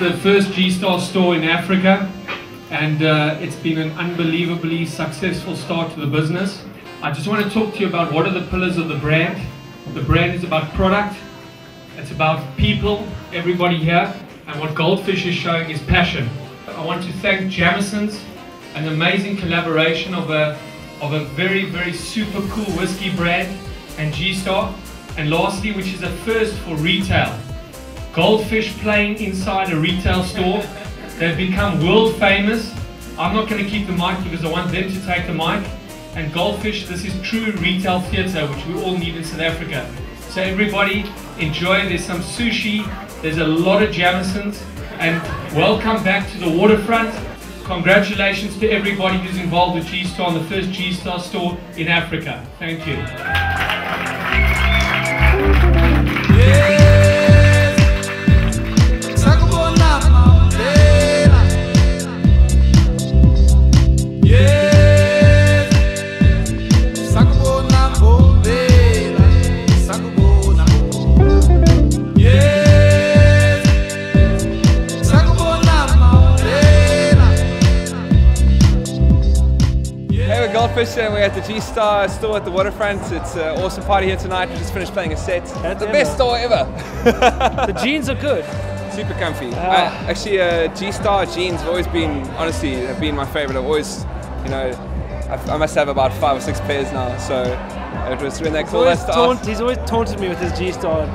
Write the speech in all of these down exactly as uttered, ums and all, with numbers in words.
the first G-Star store in Africa, and uh, it's been an unbelievably successful start to the business. I just want to talk to you about what are the pillars of the brand. The brand is about product, it's about people, everybody here, and what Goldfish is showing is passion. I want to thank Jameson's, an amazing collaboration of a, of a very, very super cool whiskey brand, and G-Star. And lastly, which is a first for retail, Goldfish playing inside a retail store. They've become world famous. I'm not going to keep the mic because I want them to take the mic. And Goldfish, this is true retail theatre, which we all need in South Africa. So everybody, enjoy. There's some sushi, there's a lot of Jameson's, and welcome back to the Waterfront. Congratulations to everybody who's involved with G-Star on the first G-Star store in Africa. Thank you. Yeah. Goldfish, and we're at the G-Star store at the Waterfront. It's an awesome party here tonight. We just finished playing a set. That's the ever. best store ever. The jeans are good. Super comfy. Uh, I, actually, uh, G-Star jeans have always been, honestly, have been my favorite. I've always, you know, I've, I must have about five or six pairs now. So it was when they called us to taunt, ask, he's always taunted me with his G-Star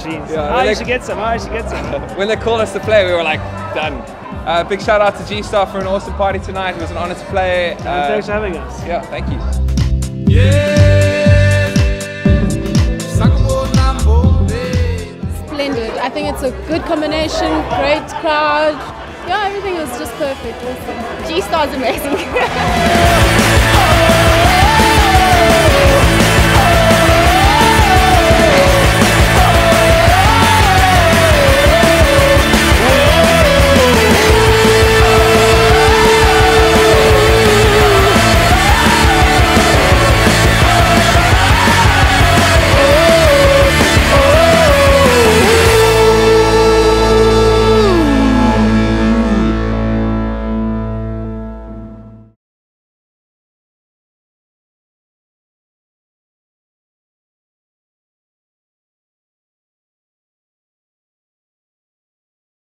jeans. Yeah, I should get some. I should get some. When they called us to play, we were like, done. Uh, big shout out to G-Star for an awesome party tonight. It was an honor to play. Uh, Thanks for having us. Yeah, thank you. Splendid. I think it's a good combination, great crowd. Yeah, everything was just perfect. Awesome. G-Star's amazing.